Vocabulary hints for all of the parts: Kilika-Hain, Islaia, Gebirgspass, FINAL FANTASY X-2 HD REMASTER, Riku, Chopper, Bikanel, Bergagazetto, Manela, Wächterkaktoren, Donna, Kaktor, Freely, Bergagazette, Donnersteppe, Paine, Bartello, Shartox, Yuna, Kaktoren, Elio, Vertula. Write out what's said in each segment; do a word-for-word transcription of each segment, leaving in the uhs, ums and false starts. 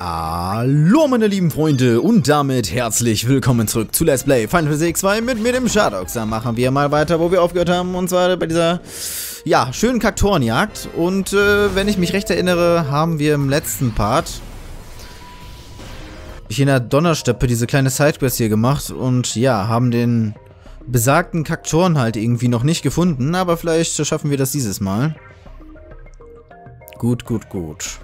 Hallo meine lieben Freunde und damit herzlich willkommen zurück zu Let's Play Final Fantasy zwei mit mir, dem Shartox. Da machen wir mal weiter, wo wir aufgehört haben, und zwar bei dieser, ja, schönen Kaktorenjagd. Und äh, wenn ich mich recht erinnere, haben wir im letzten Part hier in der Donnersteppe diese kleine Sidequest hier gemacht und ja, haben den besagten Kaktoren halt irgendwie noch nicht gefunden, aber vielleicht schaffen wir das dieses Mal. Gut, gut, gut.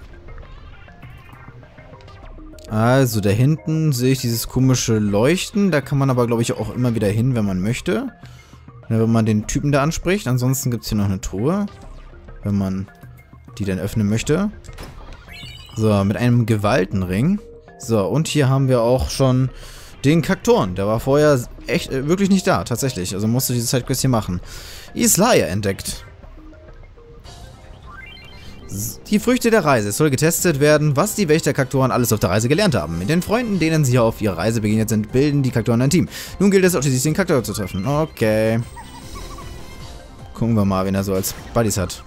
Also, da hinten sehe ich dieses komische Leuchten. Da kann man aber, glaube ich, auch immer wieder hin, wenn man möchte. Wenn man den Typen da anspricht. Ansonsten gibt es hier noch eine Truhe, wenn man die dann öffnen möchte. So, mit einem Gewaltenring. So, und hier haben wir auch schon den Kaktoren. Der war vorher echt äh, wirklich nicht da, tatsächlich. Also musste diese Sidequest hier machen. Islaia entdeckt. Die Früchte der Reise. Es soll getestet werden, was die Wächterkaktoren alles auf der Reise gelernt haben. Mit den Freunden, denen sie auf ihrer Reise begegnet sind, bilden die Kaktoren ein Team. Nun gilt es auch, den Kaktor zu treffen. Okay. Gucken wir mal, wen er so als Buddies hat.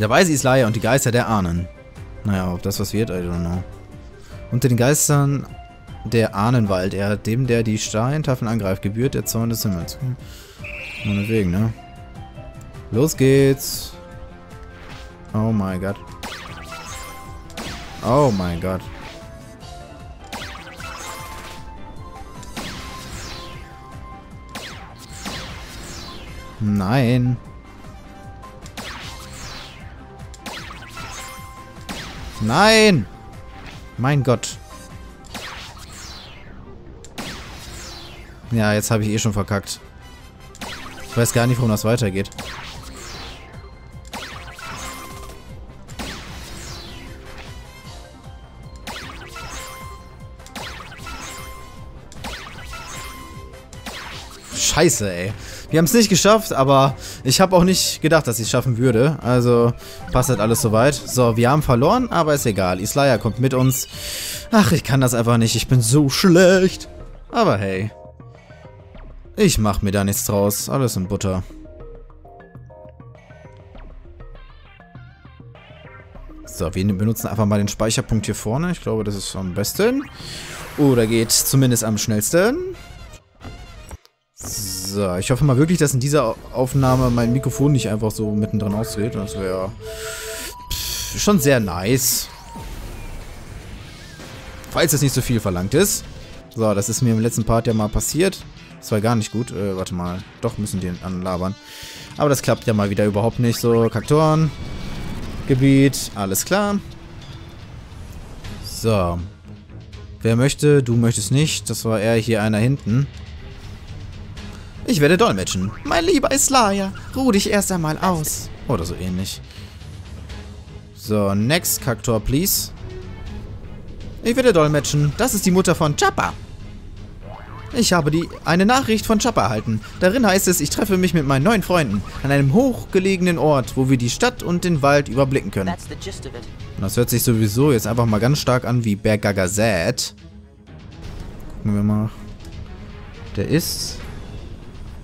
Der Weise Islaia und die Geister der Ahnen. Naja, ob das was wird, I don't know. Unter den Geistern der Ahnenwald. Er, dem, der die Steintafeln angreift, gebührt der Zorn des Himmels. Hm. Meinetwegen, ne? Los geht's. Oh mein Gott. Oh mein Gott. Nein. Nein. Mein Gott. Ja, jetzt habe ich eh schon verkackt. Ich weiß gar nicht, worum das weitergeht. Scheiße, ey. Wir haben es nicht geschafft, aber ich habe auch nicht gedacht, dass ich es schaffen würde. Also passt halt alles soweit. So, wir haben verloren, aber ist egal. Islaia kommt mit uns. Ach, ich kann das einfach nicht. Ich bin so schlecht. Aber hey. Ich mach mir da nichts draus. Alles in Butter. So, wir benutzen einfach mal den Speicherpunkt hier vorne. Ich glaube, das ist am besten. Oder geht zumindest am schnellsten. So, ich hoffe mal wirklich, dass in dieser Aufnahme mein Mikrofon nicht einfach so mittendrin ausgeht. Das wäre schon sehr nice. Falls es nicht so viel verlangt ist. So, das ist mir im letzten Part ja mal passiert. Das war gar nicht gut. Äh, warte mal. Doch, müssen die anlabern. Aber das klappt ja mal wieder überhaupt nicht. So, Kaktoren. Gebiet. Alles klar. So. Wer möchte? Du möchtest nicht. Das war eher hier einer hinten. Ich werde dolmetschen. Mein lieber Islaia, ruh dich erst einmal aus. Oder so ähnlich. So, next Kaktor, please. Ich werde dolmetschen. Das ist die Mutter von Chopper. Ich habe die eine Nachricht von Chopper erhalten. Darin heißt es, ich treffe mich mit meinen neuen Freunden an einem hochgelegenen Ort, wo wir die Stadt und den Wald überblicken können. Und das hört sich sowieso jetzt einfach mal ganz stark an wie Bergagazette. Gucken wir mal. Der ist...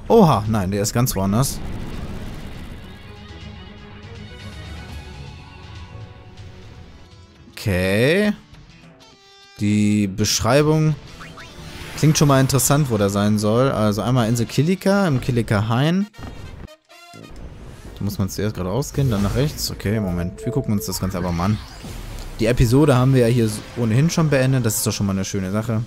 Oha, nein, der ist ganz woanders. Okay. Die Beschreibung klingt schon mal interessant, wo der sein soll. Also einmal Insel Kilika, im Kilika-Hain. Da muss man zuerst geradeaus gehen, dann nach rechts. Okay, Moment, wir gucken uns das Ganze aber mal an. Die Episode haben wir ja hier ohnehin schon beendet. Das ist doch schon mal eine schöne Sache.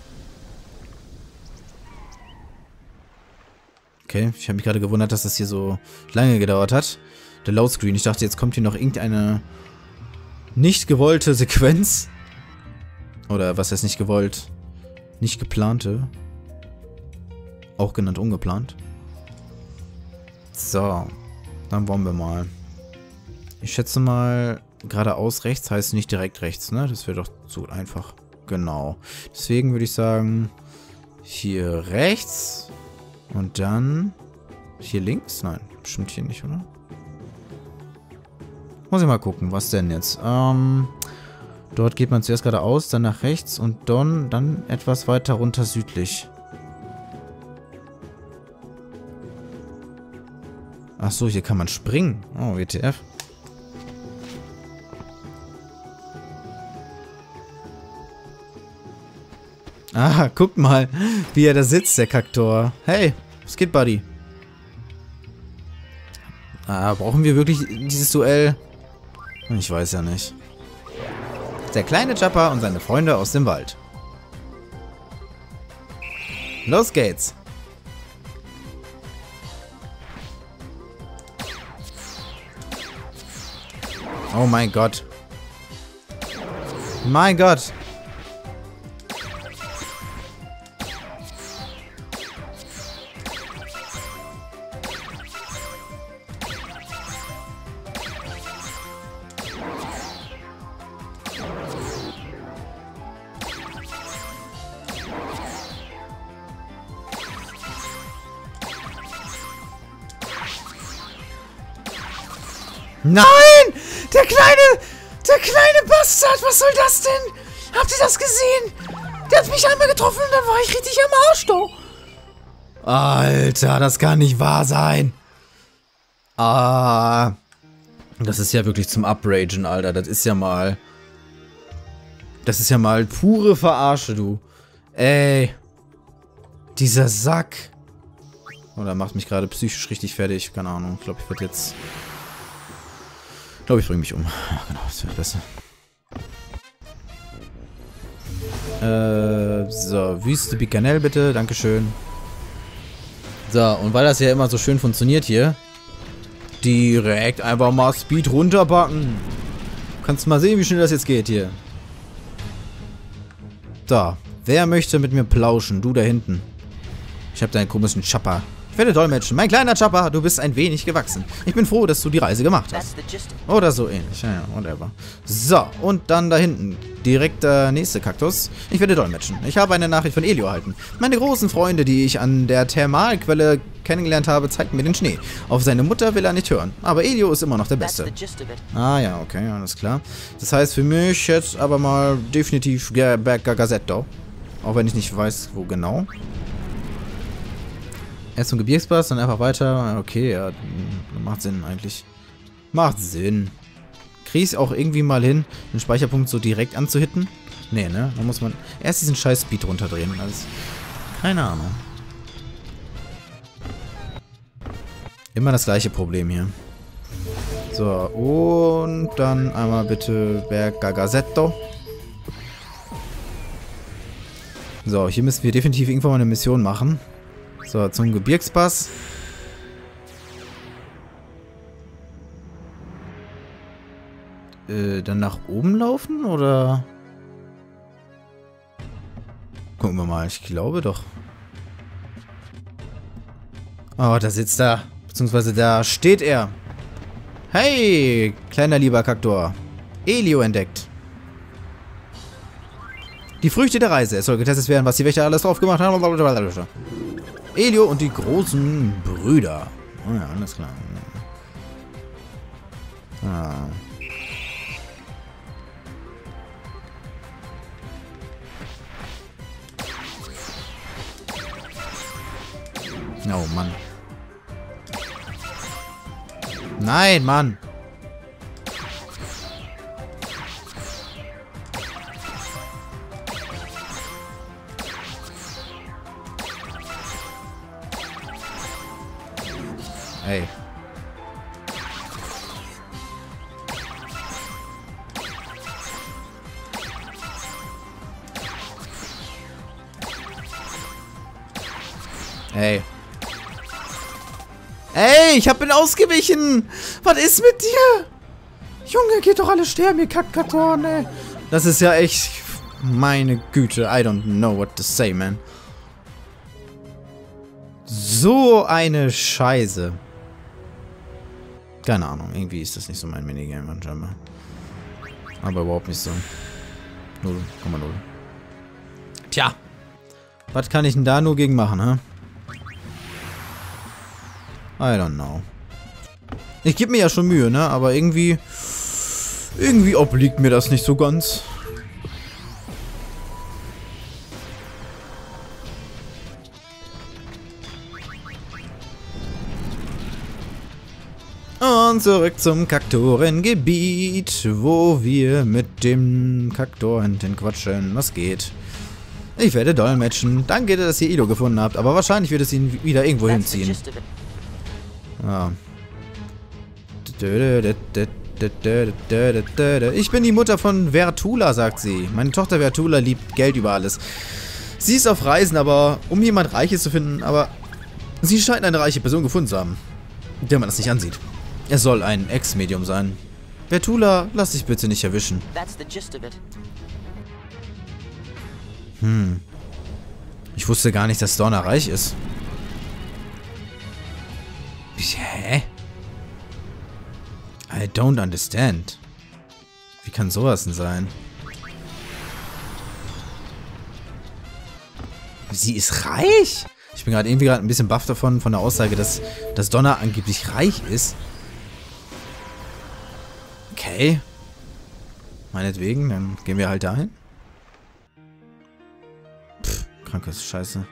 Okay, ich habe mich gerade gewundert, dass das hier so lange gedauert hat. Der Loadscreen. Ich dachte, jetzt kommt hier noch irgendeine nicht gewollte Sequenz. Oder was heißt nicht gewollt? Nicht geplante. Auch genannt ungeplant. So, dann wollen wir mal. Ich schätze mal, geradeaus rechts heißt nicht direkt rechts, ne? Das wäre doch zu einfach. Genau. Deswegen würde ich sagen, hier rechts... Und dann... Hier links? Nein, bestimmt hier nicht, oder? Muss ich mal gucken, was denn jetzt? Ähm, dort geht man zuerst geradeaus, dann nach rechts und dann, dann etwas weiter runter südlich. Achso, hier kann man springen. Oh, W T F. Ah, guck mal, wie er da sitzt, der Kaktor. Hey, was geht, Buddy? Ah, brauchen wir wirklich dieses Duell? Ich weiß ja nicht. Der kleine Chopper und seine Freunde aus dem Wald. Los geht's! Oh mein Gott. Mein Gott. Nein! Der kleine, der kleine Bastard, was soll das denn? Habt ihr das gesehen? Der hat mich einmal getroffen und dann war ich richtig am Arsch, doch. Alter, das kann nicht wahr sein. Ah, das ist ja wirklich zum Upragen, Alter. Das ist ja mal, das ist ja mal pure Verarsche, du. Ey, dieser Sack. Oder macht mich gerade psychisch richtig fertig. Keine Ahnung, ich glaube, ich werde jetzt... Ich glaube, ich bringe mich um. Ach, genau, das wäre besser. Äh, so, Wüste Bikanel bitte, dankeschön. So, und weil das ja immer so schön funktioniert hier, direkt einfach mal Speed runterpacken. Kannst mal sehen, wie schnell das jetzt geht hier. So, wer möchte mit mir plauschen? Du da hinten. Ich habe deinen komischen Chopper. Ich werde dolmetschen. Mein kleiner Chopper, du bist ein wenig gewachsen. Ich bin froh, dass du die Reise gemacht hast. Oder so ähnlich. Ja, whatever. So, und dann da hinten. Direkt der äh, nächste Kaktus. Ich werde dolmetschen. Ich habe eine Nachricht von Elio erhalten. Meine großen Freunde, die ich an der Thermalquelle kennengelernt habe, zeigten mir den Schnee. Auf seine Mutter will er nicht hören. Aber Elio ist immer noch der Beste. Ah ja, okay, alles klar. Das heißt für mich jetzt aber mal definitiv Bergagazetto. Auch wenn ich nicht weiß, wo genau. Erst zum Gebirgspass, dann einfach weiter. Okay, ja, macht Sinn eigentlich. Macht Sinn. Krieg ich es auch irgendwie mal hin, den Speicherpunkt so direkt anzuhitten? Nee, ne? Da muss man erst diesen scheiß Speed runterdrehen. Also, keine Ahnung. Immer das gleiche Problem hier. So, und dann einmal bitte Bergagazetto. So, hier müssen wir definitiv irgendwann mal eine Mission machen. So, zum Gebirgspass. Äh, dann nach oben laufen, oder? Gucken wir mal, ich glaube doch. Oh, da sitzt er. Beziehungsweise da steht er. Hey, kleiner lieber Kaktor. Elio entdeckt. Die Früchte der Reise. Es soll getestet werden, was die Wächter alles drauf gemacht haben. Blablabla. Elio und die großen Brüder. Oh ja, alles klar. Ah. Oh Mann. Nein, Mann. Hey. Hey. Ey, ich hab ihn ausgewichen. Was ist mit dir? Junge, geht doch alle sterben, ihr Kaktoren, ey. Das ist ja echt... Meine Güte, I don't know what to say, man. So eine Scheiße. Keine Ahnung, irgendwie ist das nicht so mein Minigame anscheinend. Aber überhaupt nicht so. null Komma null. Tja. Was kann ich denn da nur gegen machen, hä? I don't know. Ich gebe mir ja schon Mühe, ne? Aber irgendwie... Irgendwie obliegt mir das nicht so ganz. Und zurück zum Kaktorengebiet, wo wir mit dem Kaktor hinten quatschen. Was geht? Ich werde dolmetschen. Danke, dass ihr Ido gefunden habt, aber wahrscheinlich wird es ihn wieder irgendwo hinziehen. Ah. Ich bin die Mutter von Vertula, sagt sie. Meine Tochter Vertula liebt Geld über alles. Sie ist auf Reisen, aber um jemand Reiches zu finden, aber sie scheint eine reiche Person gefunden zu haben, der man das nicht ansieht. Es soll ein Ex-Medium sein. Vertula, lass dich bitte nicht erwischen. Hm. Ich wusste gar nicht, dass Donna reich ist. Hä? I don't understand. Wie kann sowas denn sein? Sie ist reich? Ich bin gerade irgendwie gerade ein bisschen baff davon, von der Aussage, dass, dass Donna angeblich reich ist. Okay. Meinetwegen, dann gehen wir halt dahin. Pff, krankes Scheiße.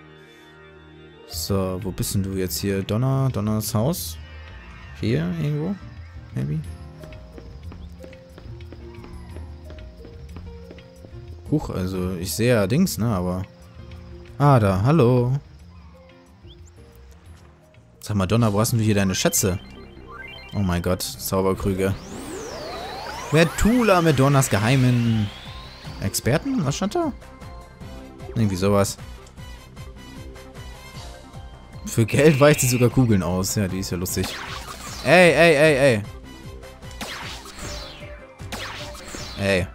So, wo bist denn du jetzt hier? Donna, Donnas Haus? Hier irgendwo? Maybe? Huch, also ich sehe ja Dings, ne, aber... Ah, da, hallo. Sag mal, Donna, wo hast denn du hier deine Schätze? Oh mein Gott, Zauberkrüge. Vertula mit Donnas geheimen Experten? Was stand da? Irgendwie sowas. Für Geld weicht sie sogar Kugeln aus. Ja, die ist ja lustig. Ey, ey, ey, ey. Ey.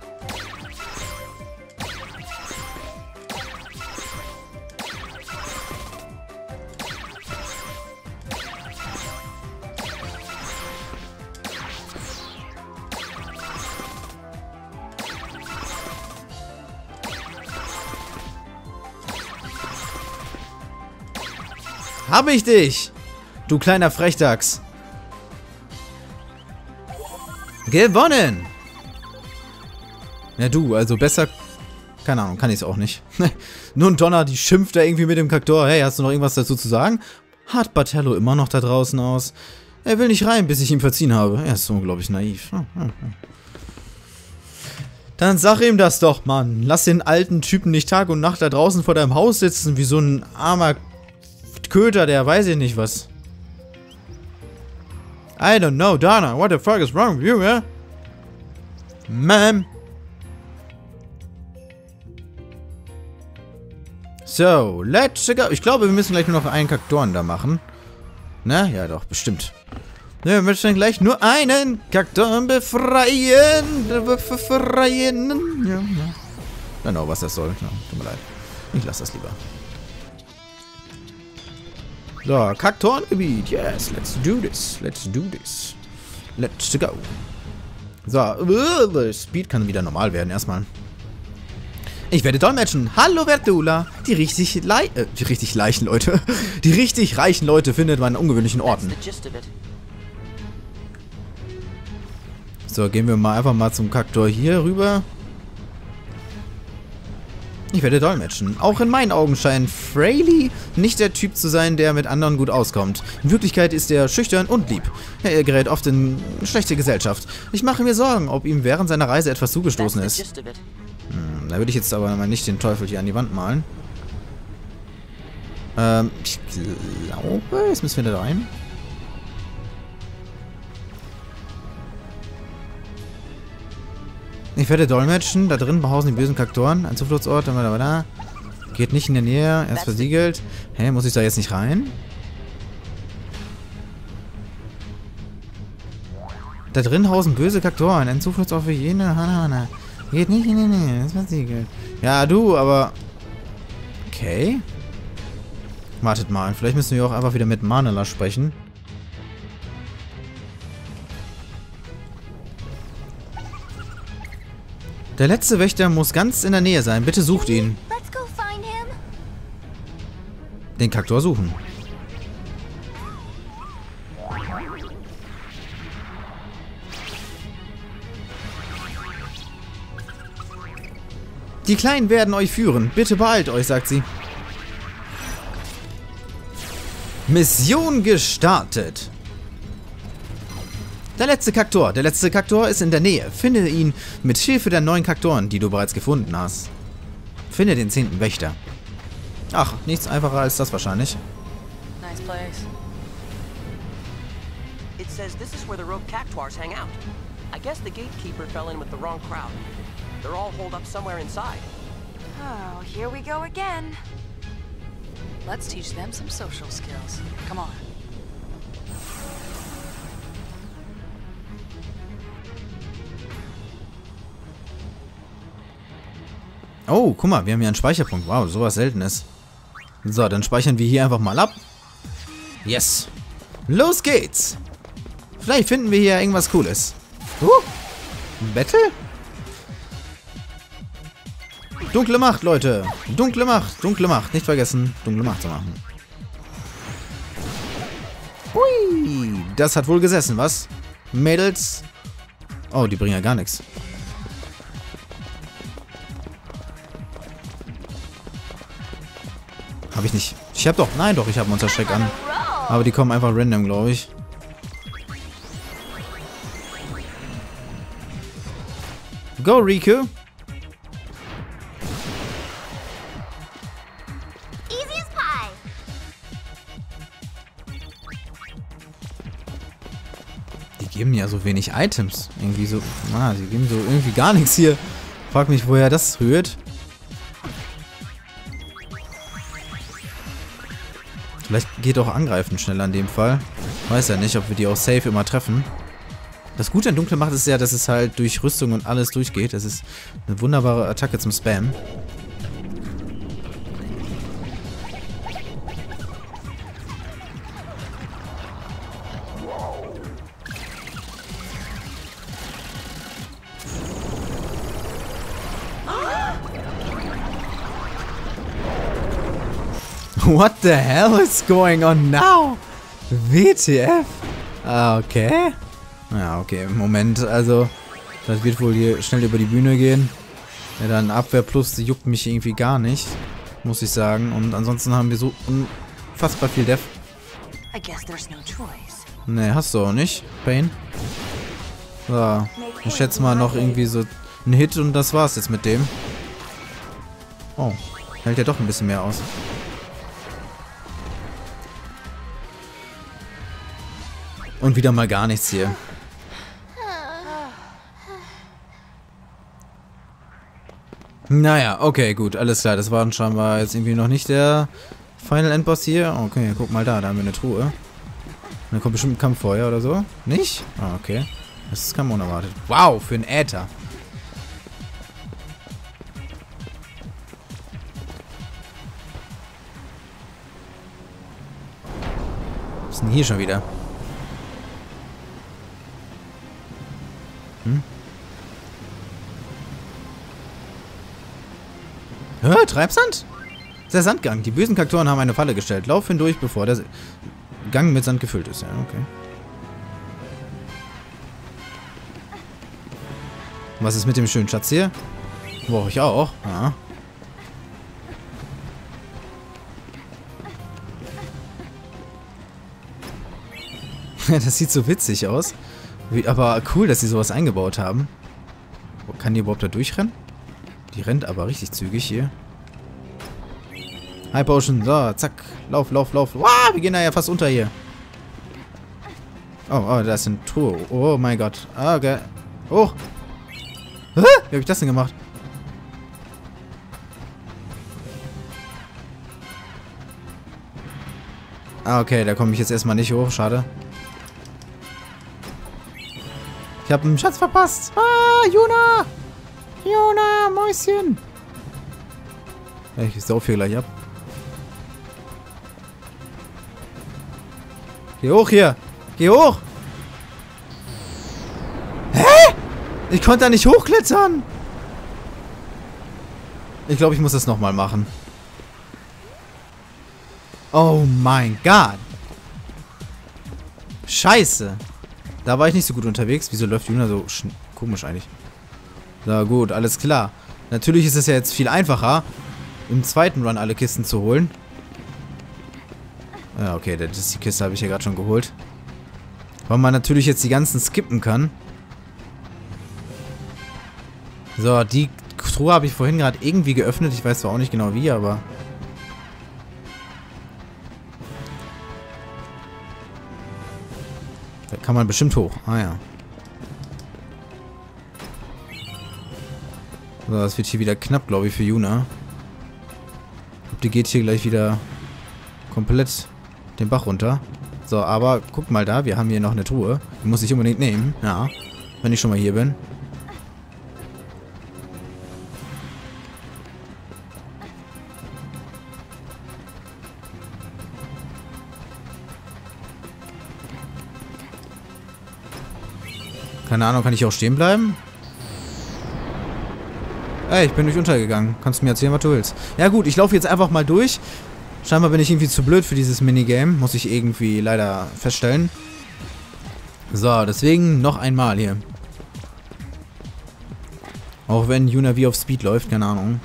Hab ich dich, du kleiner Frechdachs. Gewonnen. Na du, also besser... Keine Ahnung, kann ich es auch nicht. Nun, Donna, die schimpft da irgendwie mit dem Kaktor. Hey, hast du noch irgendwas dazu zu sagen? Hat Bartello immer noch da draußen aus? Er will nicht rein, bis ich ihm verziehen habe. Er ist unglaublich naiv. Dann sag ihm das doch, Mann. Lass den alten Typen nicht Tag und Nacht da draußen vor deinem Haus sitzen, wie so ein armer... Köter, der weiß ich nicht was. I don't know, Donna. What the fuck is wrong with you, yeah? Ma'am. So, let's go. Ich glaube, wir müssen gleich nur noch einen Kaktoren da machen. Na, ja doch, bestimmt. Ja, wir müssen gleich nur einen Kaktoren befreien. Befreien. Ja, ja. Genau, was das soll. Ja, tut mir leid. Ich lasse das lieber. So, Kaktorengebiet. Yes, let's do this. Let's do this. Let's go. So, Speed kann wieder normal werden erstmal. Ich werde dolmetschen. Hallo, Vertula. Die richtig lei äh, die richtig leichen Leute. Die richtig reichen Leute findet man an ungewöhnlichen Orten. So, gehen wir mal einfach mal zum Kaktor hier rüber. Ich werde dolmetschen. Auch in meinen Augen scheint Freely nicht der Typ zu sein, der mit anderen gut auskommt. In Wirklichkeit ist er schüchtern und lieb. Er gerät oft in schlechte Gesellschaft. Ich mache mir Sorgen, ob ihm während seiner Reise etwas zugestoßen ist. Hm, da würde ich jetzt aber mal nicht den Teufel hier an die Wand malen. Ähm, ich glaube, jetzt müssen wir da rein. Ich werde dolmetschen. Da drin behausen die bösen Kaktoren. Ein Zufluchtsort. Da geht nicht in der Nähe. Er ist versiegelt. Hä, hey, muss ich da jetzt nicht rein? Da drin hausen böse Kaktoren. Ein Zufluchtsort für jene. Hanahana. Geht nicht in der Nähe. Er ist versiegelt. Ja, du, aber... Okay. Wartet mal. Vielleicht müssen wir auch einfach wieder mit Manela sprechen. Der letzte Wächter muss ganz in der Nähe sein. Bitte sucht ihn. Den Kaktor suchen. Die Kleinen werden euch führen. Bitte beeilt euch, sagt sie. Mission gestartet. Der letzte Kaktor. Der letzte Kaktor ist in der Nähe. Finde ihn mit Hilfe der neuen Kaktoren, die du bereits gefunden hast. Finde den zehnten Wächter. Ach, nichts einfacher als das wahrscheinlich. Nice place. It says this is where the rogue cactuars hang out. I guess the gatekeeper fell in with the wrong crowd. They're all holed up somewhere inside. Oh, here we go again. Let's teach them some social skills. Come on. Oh, guck mal, wir haben hier einen Speicherpunkt. Wow, sowas Seltenes. So, dann speichern wir hier einfach mal ab. Yes. Los geht's. Vielleicht finden wir hier irgendwas Cooles. Huh? Ein Battle? Dunkle Macht, Leute. Dunkle Macht, dunkle Macht. Nicht vergessen, dunkle Macht zu machen. Hui. Das hat wohl gesessen, was? Mädels. Oh, die bringen ja gar nichts. Habe ich nicht. Ich habe doch. Nein, doch, ich habe Monster Schreck an. Aber die kommen einfach random, glaube ich. Go, Riku. Easy as pie. Die geben ja so wenig Items. Irgendwie so. Ah, sie geben so irgendwie gar nichts hier. Frag mich, woher das rührt. Vielleicht geht auch Angreifen schneller in dem Fall. Weiß ja nicht, ob wir die auch safe immer treffen. Das Gute an Dunkle Macht ist ja, dass es halt durch Rüstung und alles durchgeht. Das ist eine wunderbare Attacke zum Spam. What the hell is going on now? W T F? Okay. Ja, okay, im Moment, also, das wird wohl hier schnell über die Bühne gehen. Ja, dann Abwehr plus, die juckt mich irgendwie gar nicht, muss ich sagen. Und ansonsten haben wir so unfassbar viel Def. Ne, hast du auch nicht, Pain. So, ich schätze mal noch irgendwie so einen Hit und das war's jetzt mit dem. Oh, hält ja doch ein bisschen mehr aus. Und wieder mal gar nichts hier. Naja, okay, gut, alles klar. Das war scheinbar jetzt irgendwie noch nicht der Final Endboss hier. Okay, guck mal da, da haben wir eine Truhe. Und dann kommt bestimmt ein Kampffeuer oder so. Nicht? Ah, okay. Das kam unerwartet. Wow, für einen Äther. Was ist denn hier schon wieder? Hä? Treibsand? Der Sandgang. Die bösen Kaktoren haben eine Falle gestellt. Lauf hindurch, bevor der Gang mit Sand gefüllt ist. Ja, okay. Was ist mit dem schönen Schatz hier? Brauche ich auch. Ja. Das sieht so witzig aus. Wie, aber cool, dass sie sowas eingebaut haben. Kann die überhaupt da durchrennen? Die rennt aber richtig zügig hier. High Potion, so, zack. Lauf, lauf, lauf. Wow, wir gehen da ja fast unter hier. Oh, oh, da ist eine Truhe. Oh mein Gott. Ah, okay. Hoch. Hä? Wie hab ich das denn gemacht? Ah, okay, da komme ich jetzt erstmal nicht hoch. Schade. Ich habe einen Schatz verpasst. Ah, Yuna! Yuna, Mäuschen! Ich sauf hier gleich ab. Geh hoch hier! Geh hoch! Hä? Ich konnte da nicht hochklettern! Ich glaube, ich muss das nochmal machen. Oh mein Gott! Scheiße! Da war ich nicht so gut unterwegs. Wieso läuft Yuna so komisch eigentlich? Na gut, alles klar. Natürlich ist es ja jetzt viel einfacher, im zweiten Run alle Kisten zu holen. Ja, okay, das ist die Kiste, habe ich ja gerade schon geholt. Weil man natürlich jetzt die ganzen skippen kann. So, die Truhe habe ich vorhin gerade irgendwie geöffnet. Ich weiß zwar auch nicht genau wie, aber... Da kann man bestimmt hoch. Ah ja. So, das wird hier wieder knapp, glaube ich, für Yuna. Ich glaube, die geht hier gleich wieder komplett den Bach runter. So, aber guck mal da, wir haben hier noch eine Truhe. Die muss ich unbedingt nehmen. Ja, wenn ich schon mal hier bin. Keine Ahnung, kann ich auch stehen bleiben? Ey, ich bin durch untergegangen. Kannst du mir erzählen, was du willst. Ja gut, ich laufe jetzt einfach mal durch. Scheinbar bin ich irgendwie zu blöd für dieses Minigame. Muss ich irgendwie leider feststellen. So, deswegen noch einmal hier. Auch wenn Yuna wie auf Speed läuft, keine Ahnung.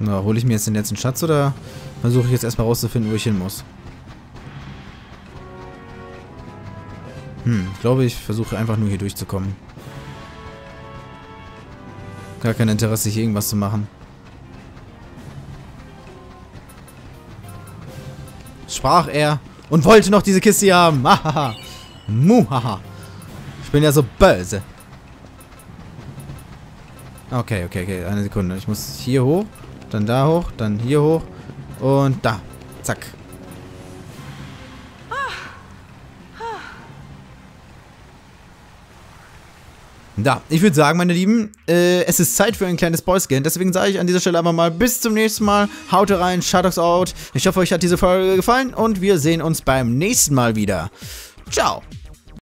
Na, hole ich mir jetzt den letzten Schatz oder versuche ich jetzt erstmal rauszufinden, wo ich hin muss? Hm, ich glaube, ich versuche einfach nur hier durchzukommen. Gar kein Interesse, hier irgendwas zu machen. Sprach er und wollte noch diese Kiste haben. Hahaha. Muhaha. Ich bin ja so böse. Okay, okay, okay. Eine Sekunde. Ich muss hier hoch. Dann da hoch, dann hier hoch und da. Zack. Da, ich würde sagen, meine Lieben, äh, es ist Zeit für ein kleines Boyscan. Deswegen sage ich an dieser Stelle aber mal bis zum nächsten Mal. Haut rein, Shartox out. Ich hoffe, euch hat diese Folge gefallen und wir sehen uns beim nächsten Mal wieder. Ciao.